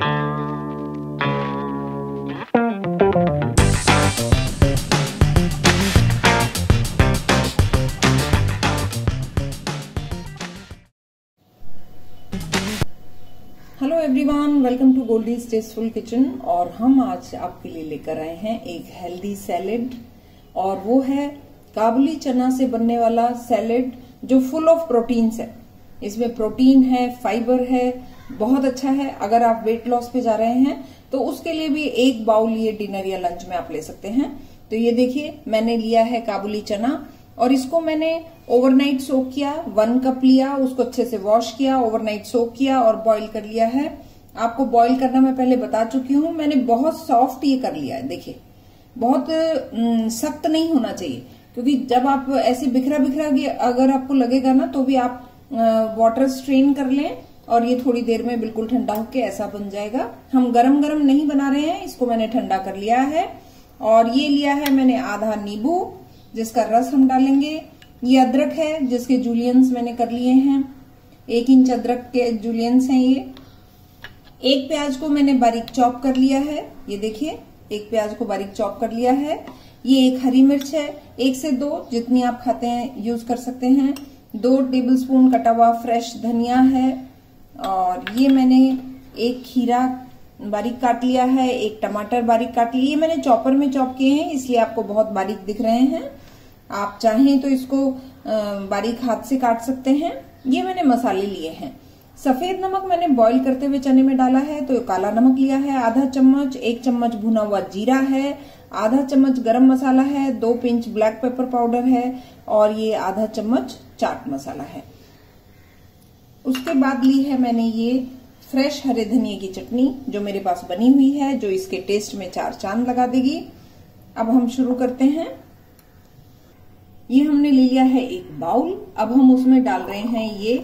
Hello everyone, welcome to Goldie's tasteful kitchen. और हम आज आपके लिए लेकर आए हैं एक हेल्दी सैलेड, और वो है काबुली चना से बनने वाला सैलेड जो फुल ऑफ प्रोटीन्स है। इसमें प्रोटीन है, फाइबर है, बहुत अच्छा है। अगर आप वेट लॉस पे जा रहे हैं तो उसके लिए भी एक बाउल ये डिनर या लंच में आप ले सकते हैं। तो ये देखिए, मैंने लिया है काबुली चना और इसको मैंने ओवरनाइट सोक किया। 1 कप लिया, उसको अच्छे से वॉश किया, ओवरनाइट सोक किया और बॉईल कर लिया है। आपको बॉईल करना मैं पहले बता चुकी हूं। मैंने बहुत सॉफ्ट ये कर लिया है, देखिए बहुत सख्त नहीं होना चाहिए, क्योंकि जब आप ऐसे बिखरा बिखरा अगर आपको लगेगा ना तो भी आप वाटर स्ट्रेन कर लें और ये थोड़ी देर में बिल्कुल ठंडा होके ऐसा बन जाएगा। हम गरम गरम नहीं बना रहे हैं, इसको मैंने ठंडा कर लिया है। और ये लिया है मैंने आधा नींबू जिसका रस हम डालेंगे। ये अदरक है जिसके जूलियंस मैंने कर लिए हैं, 1 इंच अदरक के जूलियंस हैं ये। एक प्याज को मैंने बारीक चॉप कर लिया है, ये देखिए एक प्याज को बारीक चॉप कर लिया है। ये एक हरी मिर्च है, 1 से 2 जितनी आप खाते हैं यूज कर सकते हैं। 2 टेबलस्पून कटा हुआ फ्रेश धनिया है। और ये मैंने एक खीरा बारीक काट लिया है, एक टमाटर बारीक काट लिया। ये मैंने चॉपर में चॉप किए हैं इसलिए आपको बहुत बारीक दिख रहे हैं। आप चाहें तो इसको बारीक हाथ से काट सकते हैं। ये मैंने मसाले लिए हैं। सफेद नमक मैंने बॉईल करते हुए चने में डाला है, तो काला नमक लिया है आधा चम्मच। 1 चम्मच भुना हुआ जीरा है, आधा चम्मच गरम मसाला है, 2 पिंच ब्लैक पेपर पाउडर है और ये आधा चम्मच चाट मसाला है। उसके बाद ली है मैंने ये फ्रेश हरे धनिये की चटनी जो मेरे पास बनी हुई है, जो इसके टेस्ट में 4 चांद लगा देगी। अब हम शुरू करते हैं। ये हमने ले लिया है एक बाउल। अब हम उसमें डाल रहे हैं ये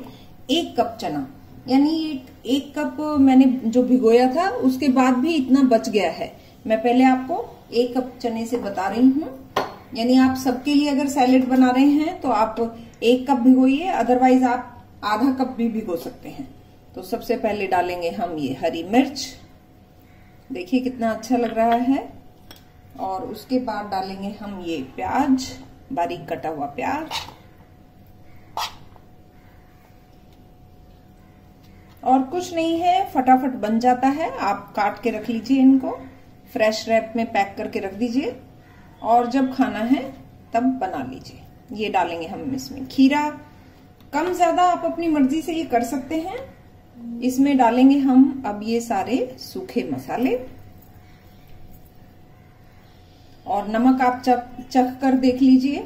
1 कप चना, यानी एक कप मैंने जो भिगोया था उसके बाद भी इतना बच गया है। मैं पहले आपको 1 कप चने से बता रही हूँ, यानी आप सबके लिए अगर सैलेड बना रहे हैं तो आप 1 कप भिगोइए, अदरवाइज आप आधा कप भी भिगो सकते हैं। तो सबसे पहले डालेंगे हम ये हरी मिर्च, देखिए कितना अच्छा लग रहा है। और उसके बाद डालेंगे हम ये प्याज, बारीक कटा हुआ प्याज। और कुछ नहीं है, फटाफट बन जाता है। आप काट के रख लीजिए, इनको फ्रेश रैप में पैक करके रख दीजिए और जब खाना है तब बना लीजिए। ये डालेंगे हम इसमें खीरा, कम ज्यादा आप अपनी मर्जी से ये कर सकते हैं। इसमें डालेंगे हम अब ये सारे सूखे मसाले और नमक आप चख कर देख लीजिए।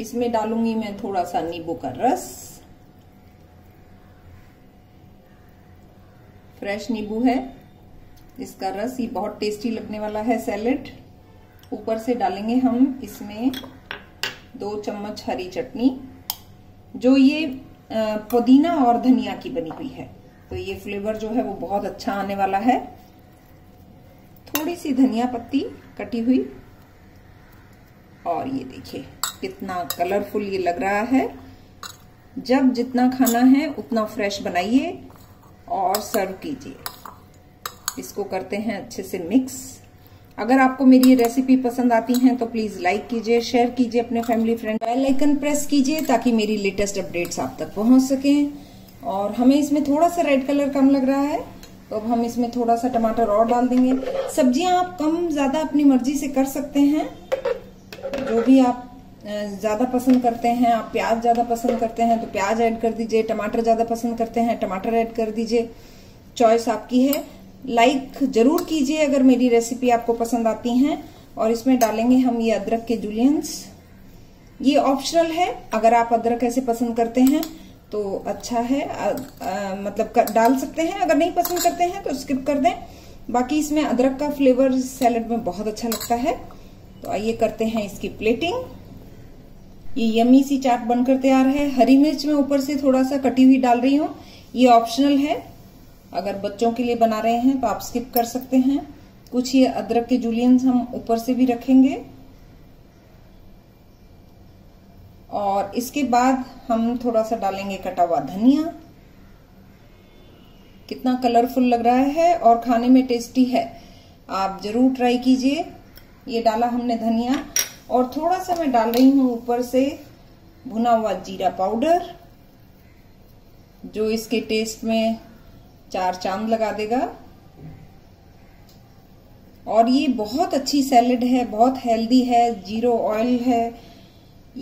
इसमें डालूंगी मैं थोड़ा सा नींबू का रस, फ्रेश नींबू है इसका रस, ये बहुत टेस्टी लगने वाला है सैलेड। ऊपर से डालेंगे हम इसमें 2 चम्मच हरी चटनी जो ये पुदीना और धनिया की बनी हुई है, तो ये फ्लेवर जो है वो बहुत अच्छा आने वाला है। थोड़ी सी धनिया पत्ती कटी हुई, और ये देखिए कितना कलरफुल ये लग रहा है। जब जितना खाना है उतना फ्रेश बनाइए और सर्व कीजिए। इसको करते हैं अच्छे से मिक्स। अगर आपको मेरी ये रेसिपी पसंद आती है तो प्लीज लाइक कीजिए, शेयर कीजिए अपने family friend, bell icon press कीजिए ताकि मेरी लेटेस्ट अपडेट्स आप तक पहुंच सकें। और हमें इसमें थोड़ा सा रेड कलर कम लग रहा है तो अब हम इसमें थोड़ा सा टमाटर और डाल देंगे। सब्जियां आप कम ज्यादा अपनी मर्जी से कर सकते हैं, जो भी आप ज्यादा पसंद करते हैं। आप प्याज ज्यादा पसंद करते हैं तो प्याज ऐड कर दीजिए, टमाटर ज्यादा पसंद करते हैं टमाटर ऐड कर दीजिए, चॉइस आपकी है। लाइक जरूर कीजिए अगर मेरी रेसिपी आपको पसंद आती हैं। और इसमें डालेंगे हम ये अदरक के जूलियंस, ये ऑप्शनल है। अगर आप अदरक ऐसे पसंद करते हैं तो अच्छा है, मतलब डाल सकते हैं, अगर नहीं पसंद करते हैं तो स्किप कर दें। बाकी इसमें अदरक का फ्लेवर सैलेड में बहुत अच्छा लगता है। तो आइए करते हैं इसकी प्लेटिंग। ये यम्मी सी चाट बनकर तैयार है। हरी मिर्च में ऊपर से थोड़ा सा कटी हुई डाल रही हूँ, ये ऑप्शनल है। अगर बच्चों के लिए बना रहे हैं तो आप स्किप कर सकते हैं। कुछ ये अदरक के जूलियंस हम ऊपर से भी रखेंगे। और इसके बाद हम थोड़ा सा डालेंगे कटा हुआ धनिया। कितना कलरफुल लग रहा है और खाने में टेस्टी है। आप जरूर ट्राई कीजिए। ये डाला हमने धनिया और थोड़ा सा मैं डाल रही हूँ ऊपर से भुना हुआ जीरा पाउडर, जो इसके टेस्ट में चार चांद लगा देगा। और ये बहुत अच्छी सैलेड है, बहुत हेल्दी है, जीरो ऑयल है।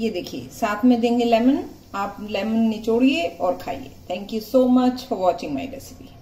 ये देखिए साथ में देंगे लेमन, आप लेमन निचोड़िए और खाइए। Thank you so much for watching my recipe.